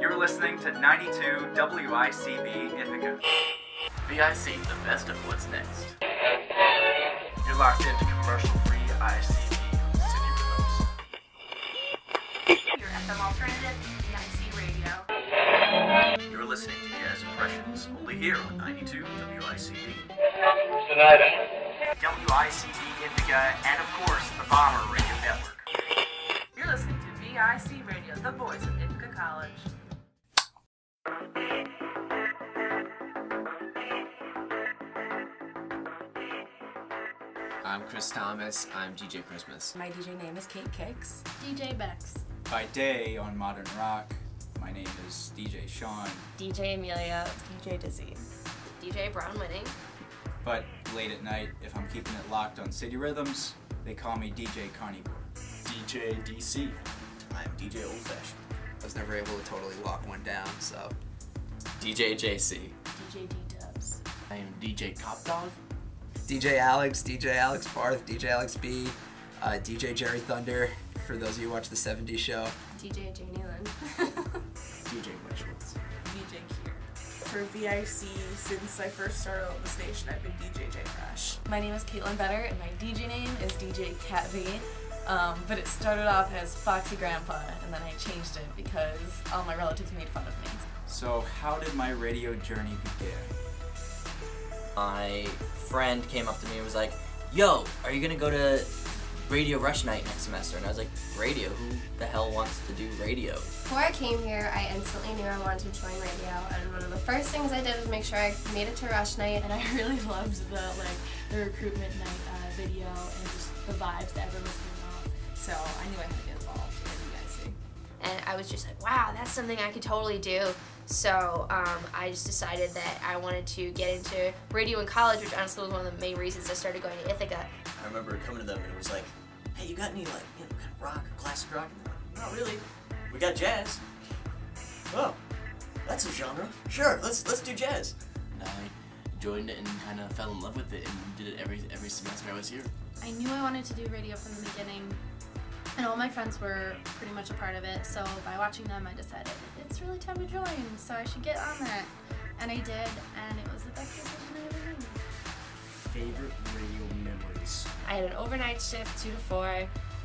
You're listening to 92 WICB Ithaca. VIC, the best of what's next. You're locked into commercial-free ICB City Rooms. Your FM alternative, VIC Radio. You're listening to Jazz Impressions, only here on 92 WICB. Tonight, WICB Ithaca, and of course, the Bomber Radio Network. You're listening to VIC Radio, the voice of Ithaca College. I'm Chris Thomas. I'm DJ Christmas. My DJ name is Kate Kicks. DJ Bex. By day on Modern Rock, my name is DJ Sean. DJ Amelia. DJ Dizzy. DJ Brown Winning. But late at night, if I'm keeping it locked on City Rhythms, they call me DJ Carnivore. DJ DC. I'm DJ Old Fashioned. I was never able to totally lock one down, so. DJ JC. DJ D-Dubs. I am DJ Cop Dog. DJ Alex Barth, DJ Alex B, DJ Jerry Thunder, for those of you who watch The 70s Show. DJ Janie Lynn. DJ Witchwoods. DJ Kier. For VIC, since I first started on the station, I've been DJ J Fresh. My name is Caitlin Better, and my DJ name is DJ Cat V. But it started off as Foxy Grandpa, and then I changed it because all my relatives made fun of me. So how did my radio journey begin? My friend came up to me and was like, yo, are you gonna go to Radio Rush Night next semester? And I was like, radio? Who the hell wants to do radio? Before I came here, I instantly knew I wanted to join radio, and one of the first things I did was make sure I made it to Rush Night, and I really loved the recruitment night video and just the vibes that everyone was doing. So I knew I had to get involved in VIC. And I was just like, wow, that's something I could totally do. So I just decided that I wanted to get into radio in college, which honestly was one of the main reasons I started going to Ithaca. I remember coming to them and it was like, hey, you got any kind of rock or classic rock? And they're like, not really. We got jazz. Oh, that's a genre. Sure, let's do jazz. And I joined it and kind of fell in love with it and did it every semester I was here. I knew I wanted to do radio from the beginning. And all my friends were pretty much a part of it, so by watching them I decided it's really time to join, so I should get on that. And I did, and it was the best decision I ever made. Favorite radio memories? I had an overnight shift, 2 to 4,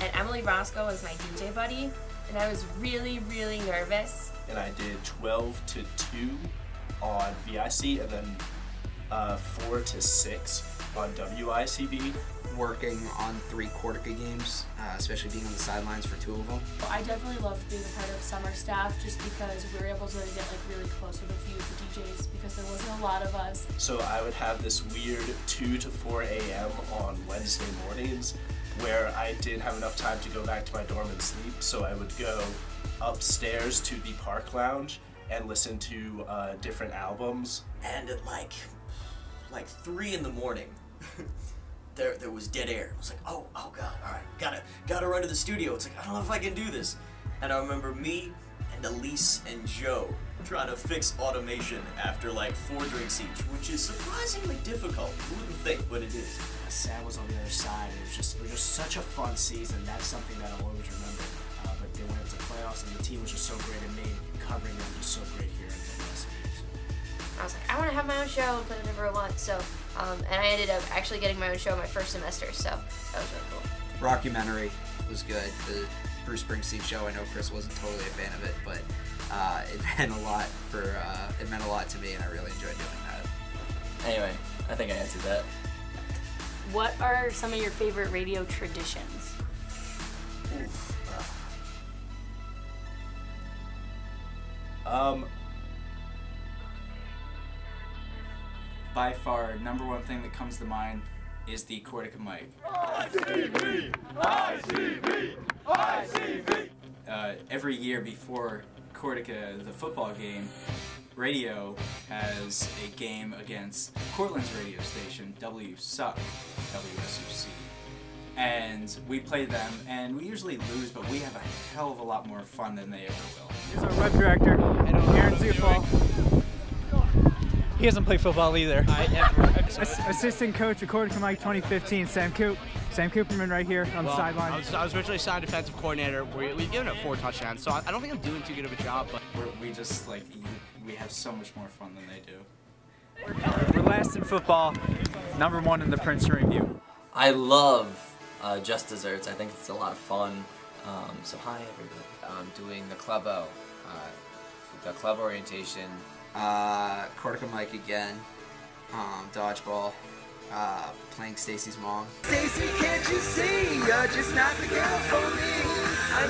and Emily Roscoe was my DJ buddy, and I was really, really nervous. And I did 12 to 2 on VIC, and then 4 to 6 on WICB. Working on 3 Cortaca games, especially being on the sidelines for 2 of them. Well, I definitely loved being a part of summer staff just because we were able to get really close with a few of the DJs because there wasn't a lot of us. So I would have this weird 2 to 4 a.m. on Wednesday mornings where I didn't have enough time to go back to my dorm and sleep, so I would go upstairs to the park lounge and listen to different albums. And at like 3 in the morning, There was dead air. I was like, oh god, all right, gotta run to the studio. It's like, I don't know if I can do this. And I remember me and Elise and Joe trying to fix automation after 4 drinks each, which is surprisingly difficult. You wouldn't think, but it is. Sam was on the other side. It was just such a fun season. That's something that I'll always remember. But they went into the playoffs, and the team was just so great, and me covering them was so great here in the US. I was like, I want to have my own show and put it whenever I want. So, and I ended up actually getting my own show my first semester, so that was really cool. Rockumentary was good. The Bruce Springsteen show, I know Chris wasn't totally a fan of it, but it meant a lot to me, and I really enjoyed doing that. Anyway, I think I answered that. What are some of your favorite radio traditions? By far, number one thing that comes to mind is the Cortaca mic. ICB! ICB! ICB! Every year before Cortaca, the football game, radio has a game against Cortland's radio station, WSUC. And we play them, and we usually lose, but we have a hell of a lot more fun than they ever will. Here's our web director, Aaron Zufall. He doesn't play football either. Assistant coach, according to Mike 2015, Sam Cooperman right here on the sideline. I was originally signed defensive coordinator. We've given up 4 touchdowns, so I don't think I'm doing too good of a job. But we just, like, we have so much more fun than they do. We're last in football, #1 in the Prince Review. I love Just Desserts. I think it's a lot of fun. So hi, everybody. I'm doing the club-o, the club orientation. Cortaca Mike again, dodgeball, playing Stacy's Mom. Stacy, can't you see? You're just not the girl for me. I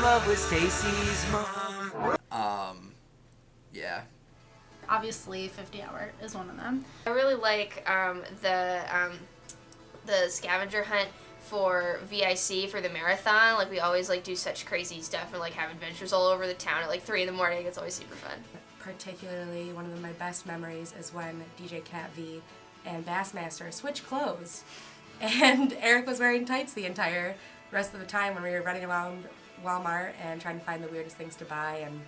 know it might be wrong, but I'm in love with Stacy's Mom. Yeah. Obviously, 50 Hour is one of them. I really like the scavenger hunt for VIC for the marathon. Like, we always like do such crazy stuff and like have adventures all over the town at like 3 in the morning. It's always super fun. Particularly, one of my best memories is when DJ Cat V and Bassmaster switched clothes, and Eric was wearing tights the entire rest of the time when we were running around Walmart and trying to find the weirdest things to buy and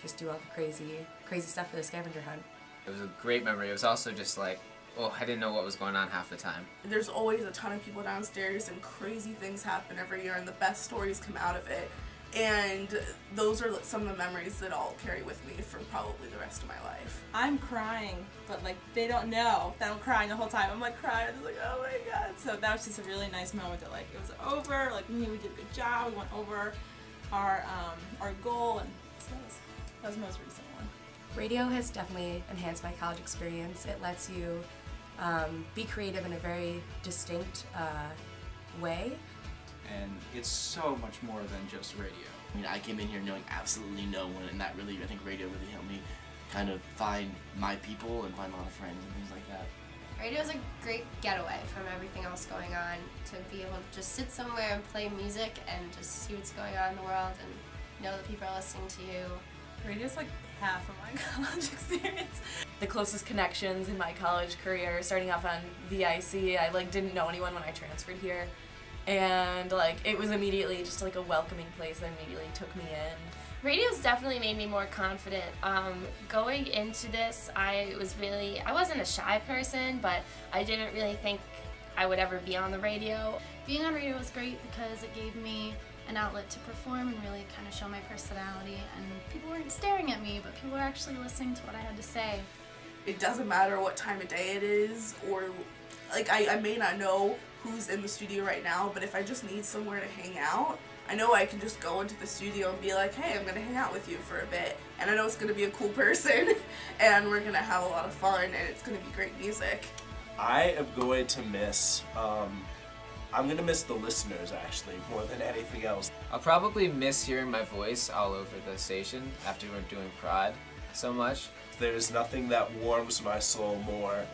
just do all the crazy stuff for the scavenger hunt. It was a great memory. It was also just like, well, I didn't know what was going on half the time. There's always a ton of people downstairs and crazy things happen every year and the best stories come out of it. And those are some of the memories that I'll carry with me for probably the rest of my life. I'm crying, but like they don't know that I'm crying the whole time. I'm like crying, I'm just like, oh my God. So that was just a really nice moment that like it was over, like we knew we did a good job, we went over our goal, and so that was the most recent one. Radio has definitely enhanced my college experience. It lets you be creative in a very distinct way. And it's so much more than just radio. I mean, I came in here knowing absolutely no one, and that really, I think radio really helped me kind of find my people and find a lot of friends and things like that. Radio is a great getaway from everything else going on, to be able to just sit somewhere and play music and just see what's going on in the world and know that people are listening to you. Radio is like half of my college experience. The closest connections in my college career, starting off on VIC, I like didn't know anyone when I transferred here, and like it was immediately just like a welcoming place that immediately took me in. Radio's definitely made me more confident. Going into this, I wasn't a shy person, but I didn't really think I would ever be on the radio. Being on radio was great because it gave me an outlet to perform and really kind of show my personality, and people weren't staring at me, but people were actually listening to what I had to say. It doesn't matter what time of day it is, or like I may not know who's in the studio right now, but if I just need somewhere to hang out, I know I can just go into the studio and be like, hey, I'm gonna hang out with you for a bit, and I know it's gonna be a cool person and we're gonna have a lot of fun and it's gonna be great music. I am going to miss I'm gonna miss the listeners, actually, more than anything else. I'll probably miss hearing my voice all over the station after we're doing Prod so much. There's nothing that warms my soul more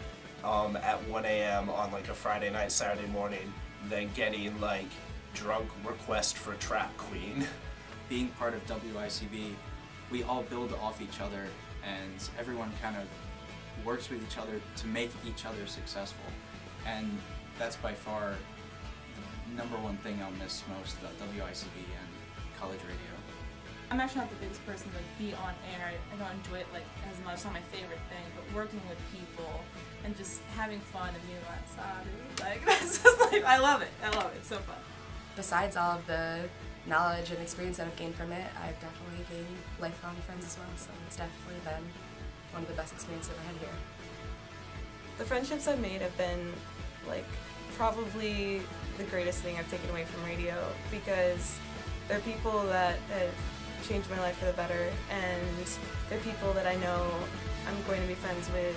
at 1 a.m. on like a Friday night, Saturday morning than getting like drunk request for Trap Queen. Being part of WICB, we all build off each other and everyone kind of works with each other to make each other successful, and that's by far #1 thing I'll miss most about WICB and college radio. I'm actually not the biggest person to like, be on air. I don't enjoy it like as much. It's not my favorite thing, but working with people and just having fun and being outside, like that's just like I love it. I love it. It's so fun. Besides all of the knowledge and experience that I've gained from it, I've definitely gained lifelong friends as well. So it's definitely been one of the best experiences I've had here. The friendships I've made have been like probably the greatest thing I've taken away from radio, because they're people that have changed my life for the better, and they're people that I know I'm going to be friends with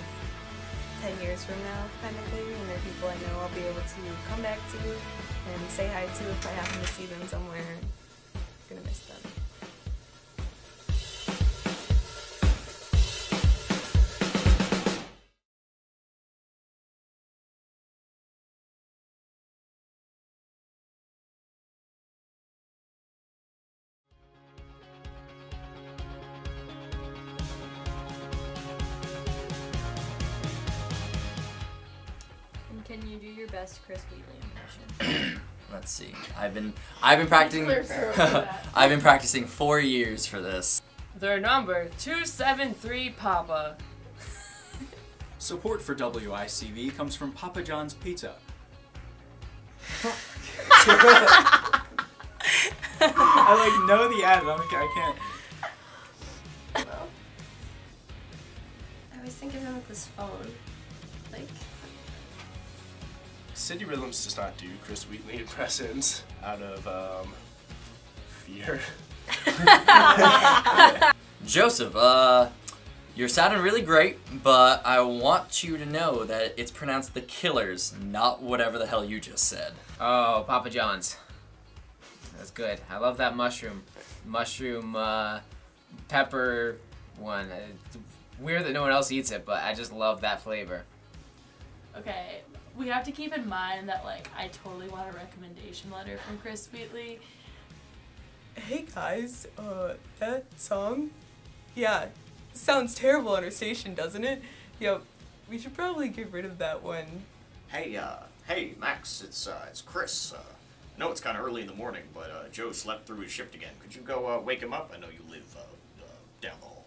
10 years from now, kind of thing, and they're people I know I'll be able to come back to and say hi to if I happen to see them somewhere. I'm gonna miss them. Can you do your best Chris Wheatley impression? Let's see. I've been practicing 4 years for this. Their number, 273 Papa. Support for WICB comes from Papa John's Pizza. I like know the ad, but I can't. Well, I always think of him with this phone. Like, City Rhythms does not do Chris Wheatley impressions out of fear. Joseph, your sounding really great, but I want you to know that it's pronounced The Killers, not whatever the hell you just said. Oh, Papa John's. That's good. I love that mushroom pepper one. It's weird that no one else eats it, but I just love that flavor. Okay, we have to keep in mind that, like, I totally want a recommendation letter from Chris Wheatley. Hey guys, that song? Yeah. Sounds terrible on our station, doesn't it? Yep, we should probably get rid of that one. Hey, hey, Max, it's Chris. I know it's kind of early in the morning, but, Joe slept through his shift again. Could you go, wake him up? I know you live, down the hall.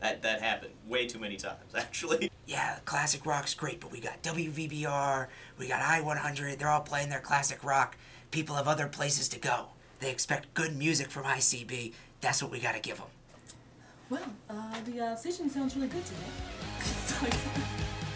that happened way too many times, actually. Yeah, classic rock's great, but we got WVBR, we got I 100, they're all playing their classic rock. People have other places to go. They expect good music from ICB. That's what we gotta give them. Well, the station sounds really good today.